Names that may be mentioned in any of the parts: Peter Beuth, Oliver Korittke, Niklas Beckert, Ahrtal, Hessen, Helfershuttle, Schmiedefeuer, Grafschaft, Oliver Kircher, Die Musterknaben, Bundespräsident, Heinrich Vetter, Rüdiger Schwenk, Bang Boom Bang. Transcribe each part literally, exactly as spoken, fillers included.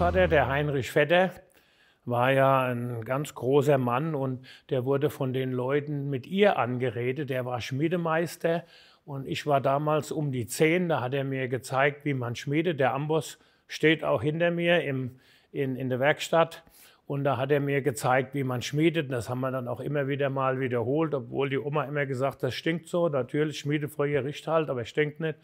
Großvater, der Heinrich Vetter, war ja ein ganz großer Mann und der wurde von den Leuten mit ihr angeredet. Der war Schmiedemeister und ich war damals um die zehn. Da hat er mir gezeigt, wie man schmiedet. Der Amboss steht auch hinter mir im, in, in der Werkstatt. Und da hat er mir gezeigt, wie man schmiedet. Und das haben wir dann auch immer wieder mal wiederholt, obwohl die Oma immer gesagt, das stinkt so. Natürlich, schmiedefreie riecht halt, aber stinkt nicht.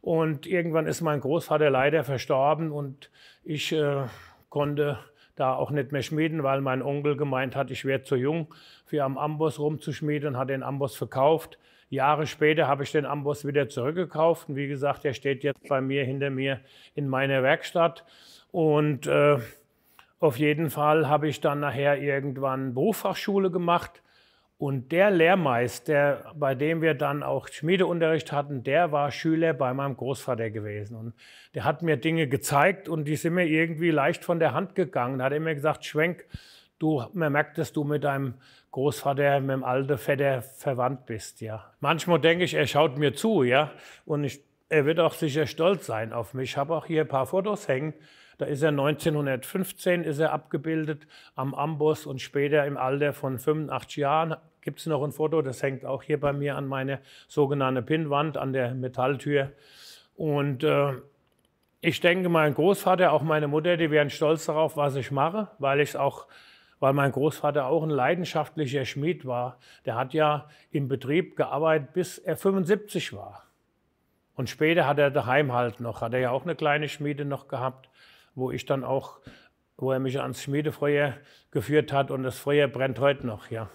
Und irgendwann ist mein Großvater leider verstorben und ich äh, konnte da auch nicht mehr schmieden, weil mein Onkel gemeint hat, ich wäre zu jung, für am Amboss rumzuschmieden, hat den Amboss verkauft. Jahre später habe ich den Amboss wieder zurückgekauft. Und wie gesagt, er steht jetzt bei mir, hinter mir in meiner Werkstatt. Und äh, Auf jeden Fall habe ich dann nachher irgendwann Berufsfachschule gemacht und der Lehrmeister, bei dem wir dann auch Schmiedeunterricht hatten, der war Schüler bei meinem Großvater gewesen und der hat mir Dinge gezeigt und die sind mir irgendwie leicht von der Hand gegangen. Da hat er mir gesagt, Schwenk, du, man merkt, dass du mit deinem Großvater, mit dem alten Vetter verwandt bist. Ja. Manchmal denke ich, er schaut mir zu, ja, und ich, er wird auch sicher stolz sein auf mich. Ich habe auch hier ein paar Fotos hängen. Da ist er neunzehnhundertfünfzehn ist er abgebildet am Amboss und später im Alter von fünfundachtzig Jahren gibt es noch ein Foto, das hängt auch hier bei mir an meiner sogenannten Pinnwand, an der Metalltür. Und äh, ich denke, mein Großvater, auch meine Mutter, die wären stolz darauf, was ich mache, weil ich auch, weil mein Großvater auch ein leidenschaftlicher Schmied war. Der hat ja im Betrieb gearbeitet, bis er fünfundsiebzig war. Und später hat er daheim halt noch, hat er ja auch eine kleine Schmiede noch gehabt, wo ich dann auch, wo er mich ans Schmiedefeuer geführt hat und das Feuer brennt heute noch, ja.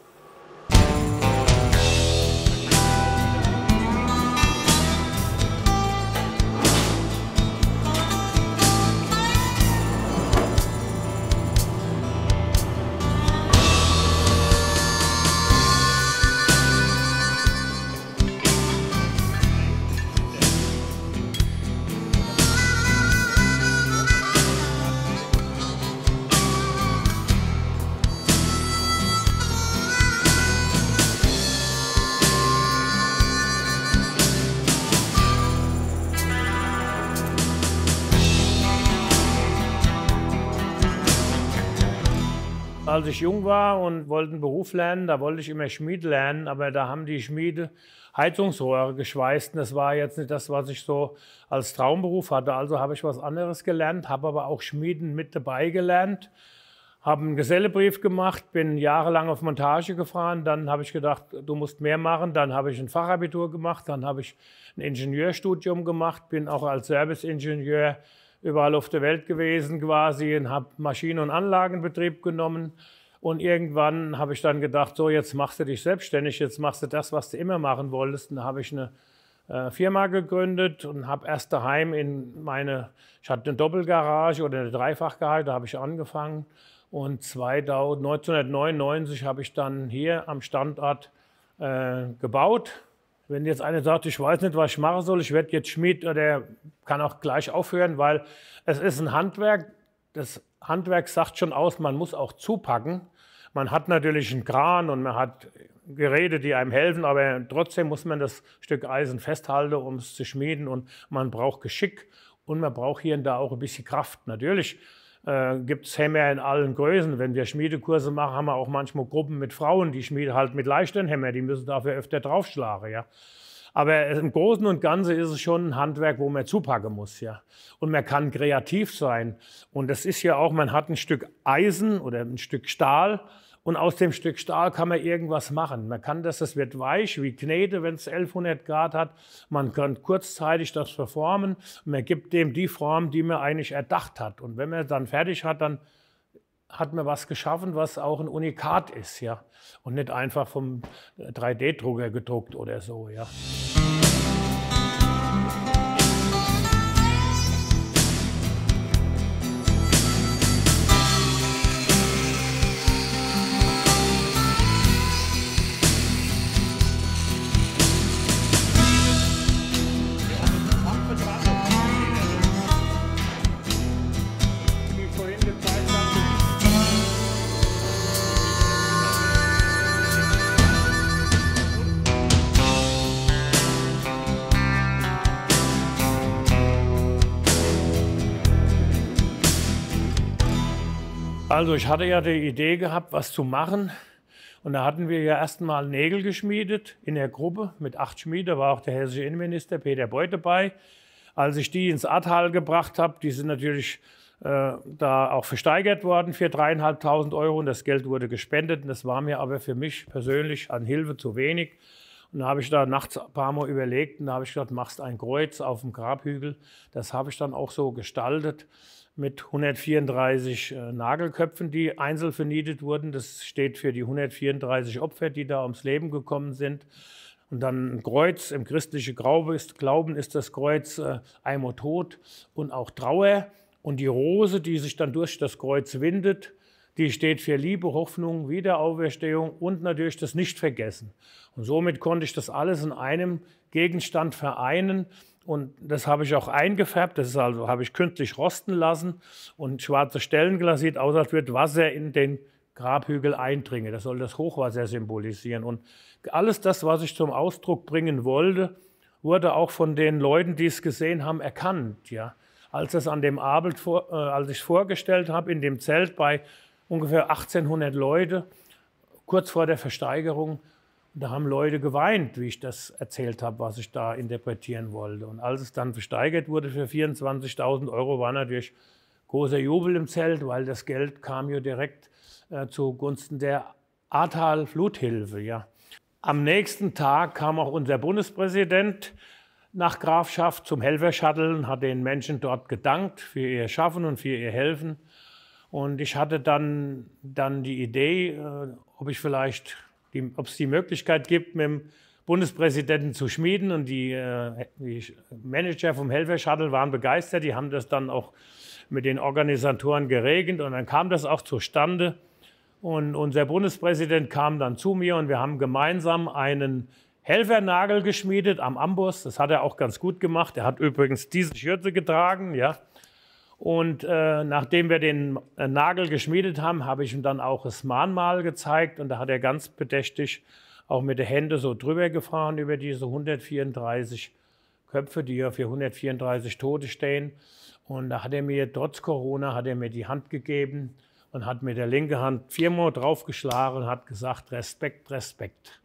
Als ich jung war und wollte einen Beruf lernen, da wollte ich immer Schmied lernen, aber da haben die Schmiede Heizungsrohre geschweißt. Und das war jetzt nicht das, was ich so als Traumberuf hatte. Also habe ich was anderes gelernt, habe aber auch Schmieden mit dabei gelernt, habe einen Gesellebrief gemacht, bin jahrelang auf Montage gefahren. Dann habe ich gedacht, du musst mehr machen. Dann habe ich ein Fachabitur gemacht, dann habe ich ein Ingenieurstudium gemacht, bin auch als Serviceingenieur überall auf der Welt gewesen quasi und habe Maschinen- und Anlagenbetrieb genommen. Und irgendwann habe ich dann gedacht, so jetzt machst du dich selbstständig, jetzt machst du das, was du immer machen wolltest. Und da habe ich eine äh, Firma gegründet und habe erst daheim in meine, ich hatte eine Doppelgarage oder eine Dreifachgarage, da habe ich angefangen. Und neunzehnhundertneunundneunzig habe ich dann hier am Standort äh, gebaut. Wenn jetzt einer sagt, ich weiß nicht, was ich machen soll, ich werde jetzt Schmied, der kann auch gleich aufhören, weil es ist ein Handwerk. Das Handwerk sagt schon aus, man muss auch zupacken. Man hat natürlich einen Kran und man hat Geräte, die einem helfen, aber trotzdem muss man das Stück Eisen festhalten, um es zu schmieden. Und man braucht Geschick und man braucht hier und da auch ein bisschen Kraft. Natürlich äh, gibt es Hämmer in allen Größen. Wenn wir Schmiedekurse machen, haben wir auch manchmal Gruppen mit Frauen, die schmieden halt mit leichten Hämmer, die müssen dafür öfter draufschlagen. Ja. Aber im Großen und Ganzen ist es schon ein Handwerk, wo man zupacken muss. Ja. Und man kann kreativ sein. Und das ist ja auch, man hat ein Stück Eisen oder ein Stück Stahl und aus dem Stück Stahl kann man irgendwas machen. Man kann das, das wird weich wie Knete, wenn es elfhundert Grad hat. Man kann kurzzeitig das verformen. Und man gibt dem die Form, die man eigentlich erdacht hat. Und wenn man dann fertig hat, dann hat man was geschaffen, was auch ein Unikat ist, ja, und nicht einfach vom drei D Drucker gedruckt oder so, ja. Also ich hatte ja die Idee gehabt, was zu machen. Und da hatten wir ja erstmal Nägel geschmiedet in der Gruppe mit acht Schmieden. Da war auch der hessische Innenminister Peter Beuth dabei. Als ich die ins Ahrtal gebracht habe, die sind natürlich äh, da auch versteigert worden für dreitausendfünfhundert Euro. Und das Geld wurde gespendet. Und das war mir aber für mich persönlich an Hilfe zu wenig. Und da habe ich da nachts ein paar Mal überlegt und da habe ich gedacht, machst ein Kreuz auf dem Grabhügel. Das habe ich dann auch so gestaltet mit hundertvierunddreißig äh, Nagelköpfen, die einzeln vernietet wurden. Das steht für die hundertvierunddreißig Opfer, die da ums Leben gekommen sind. Und dann ein Kreuz, im christlichen Glauben ist das Kreuz äh, einmal Tod und auch Trauer. Und die Rose, die sich dann durch das Kreuz windet, die steht für Liebe, Hoffnung, Wiederauferstehung und natürlich das Nichtvergessen. Und somit konnte ich das alles in einem Gegenstand vereinen. Und das habe ich auch eingefärbt, das ist also, habe ich künstlich rosten lassen und schwarze Stellen glasiert, aus als würde Wasser in den Grabhügel eindringen. Das soll das Hochwasser symbolisieren. Und alles das, was ich zum Ausdruck bringen wollte, wurde auch von den Leuten, die es gesehen haben, erkannt. Ja. Als, das an dem Abend vor, äh, als ich es vorgestellt habe, in dem Zelt bei ungefähr achtzehnhundert Leute, kurz vor der Versteigerung. Da haben Leute geweint, wie ich das erzählt habe, was ich da interpretieren wollte. Und als es dann versteigert wurde für vierundzwanzigtausend Euro, war natürlich großer Jubel im Zelt, weil das Geld kam ja direkt äh, zugunsten der Ahrtal-Fluthilfe. Ja. Am nächsten Tag kam auch unser Bundespräsident nach Grafschaft zum Helfershuttle und hat den Menschen dort gedankt für ihr Schaffen und für ihr Helfen. Und ich hatte dann, dann die Idee, äh, ob ich vielleicht, die, ob es die Möglichkeit gibt, mit dem Bundespräsidenten zu schmieden. Und die, äh, die Manager vom Helfershuttle waren begeistert. Die haben das dann auch mit den Organisatoren geregelt. Und dann kam das auch zustande. Und unser Bundespräsident kam dann zu mir und wir haben gemeinsam einen Helfernagel geschmiedet am Amboss. Das hat er auch ganz gut gemacht. Er hat übrigens diese Schürze getragen, ja. Und äh, nachdem wir den äh, Nagel geschmiedet haben, habe ich ihm dann auch das Mahnmal gezeigt. Und da hat er ganz bedächtig auch mit den Händen so drüber gefahren über diese hundertvierunddreißig Köpfe, die ja für hundertvierunddreißig Tote stehen. Und da hat er mir, trotz Corona, hat er mir die Hand gegeben und hat mit der linken Hand viermal draufgeschlagen und hat gesagt, Respekt, Respekt.